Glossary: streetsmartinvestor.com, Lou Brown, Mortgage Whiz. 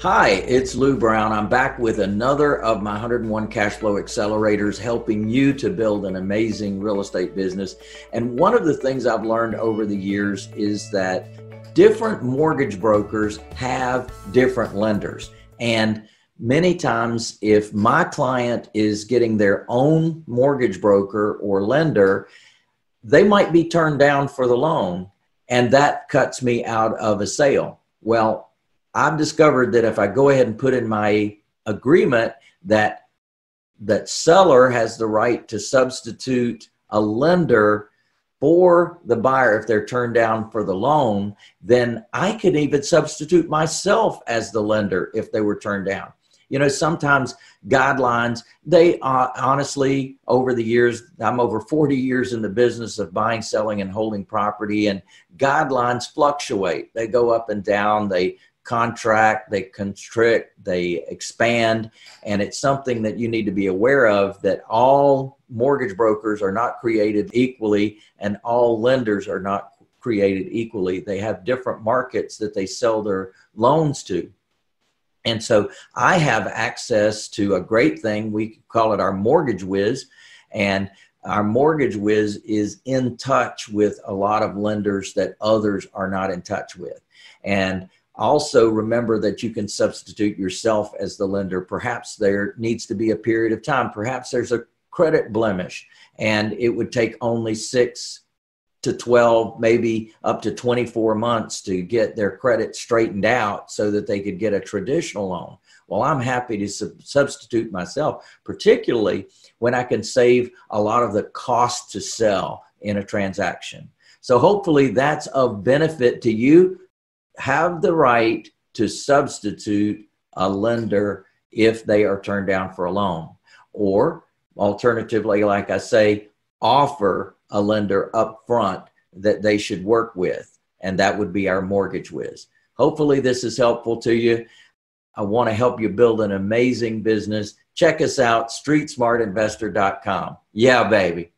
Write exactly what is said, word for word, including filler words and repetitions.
Hi, it's Lou Brown. I'm back with another of my one hundred and one Cash Flow Accelerators, helping you to build an amazing real estate business. And one of the things I've learned over the years is that different mortgage brokers have different lenders. And many times, if my client is getting their own mortgage broker or lender, they might be turned down for the loan, and that cuts me out of a sale. Well, I've discovered that if I go ahead and put in my agreement that that seller has the right to substitute a lender for the buyer if they're turned down for the loan, then I could even substitute myself as the lender if they were turned down. You know, sometimes guidelines, they uh, honestly, over the years, I'm over forty years in the business of buying, selling, and holding property, and guidelines fluctuate. They go up and down. They contract, they constrict, they expand, and it's something that you need to be aware of, that all mortgage brokers are not created equally and all lenders are not created equally. They have different markets that they sell their loans to. And so I have access to a great thing. We call it our Mortgage Whiz, and our Mortgage Whiz is in touch with a lot of lenders that others are not in touch with. And also remember that you can substitute yourself as the lender. Perhaps there needs to be a period of time. Perhaps there's a credit blemish, and it would take only six to twelve, maybe up to twenty-four months to get their credit straightened out so that they could get a traditional loan. Well, I'm happy to sub- substitute myself, particularly when I can save a lot of the cost to sell in a transaction. So hopefully that's of benefit to you. Have the right to substitute a lender if they are turned down for a loan, or alternatively, like I say, offer a lender up front that they should work with, and that would be our Mortgage Whiz. Hopefully this is helpful to you. I want to help you build an amazing business. Check us out, street smart investor dot com. Yeah, baby.